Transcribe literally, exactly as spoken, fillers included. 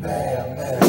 man, man.